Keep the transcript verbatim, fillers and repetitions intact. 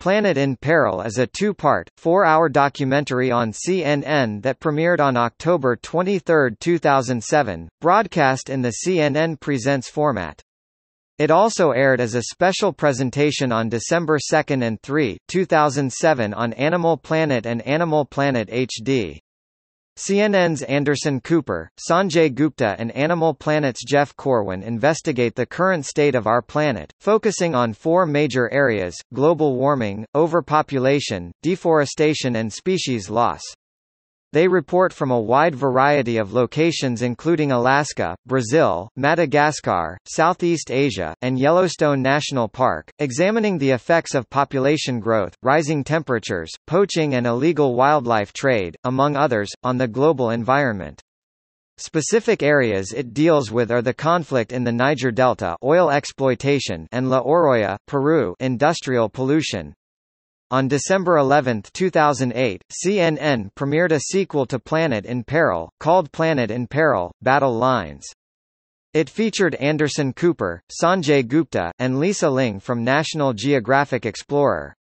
Planet in Peril is a two-part, four-hour documentary on C N N that premiered on October twenty-third, two thousand seven, broadcast in the C N N Presents format. It also aired as a special presentation on December second and third, two thousand seven on Animal Planet and Animal Planet H D. C N N's Anderson Cooper, Sanjay Gupta and Animal Planet's Jeff Corwin investigate the current state of our planet, focusing on four major areas: global warming, overpopulation, deforestation and species loss. They report from a wide variety of locations including Alaska, Brazil, Madagascar, Southeast Asia, and Yellowstone National Park, examining the effects of population growth, rising temperatures, poaching and illegal wildlife trade, among others, on the global environment. Specific areas it deals with are the conflict in the Niger Delta, oil exploitation, and La Oroya, Peru, industrial pollution. On December eleventh, two thousand eight, C N N premiered a sequel to Planet in Peril, called Planet in Peril: Battle Lines. It featured Anderson Cooper, Sanjay Gupta, and Lisa Ling from National Geographic Explorer.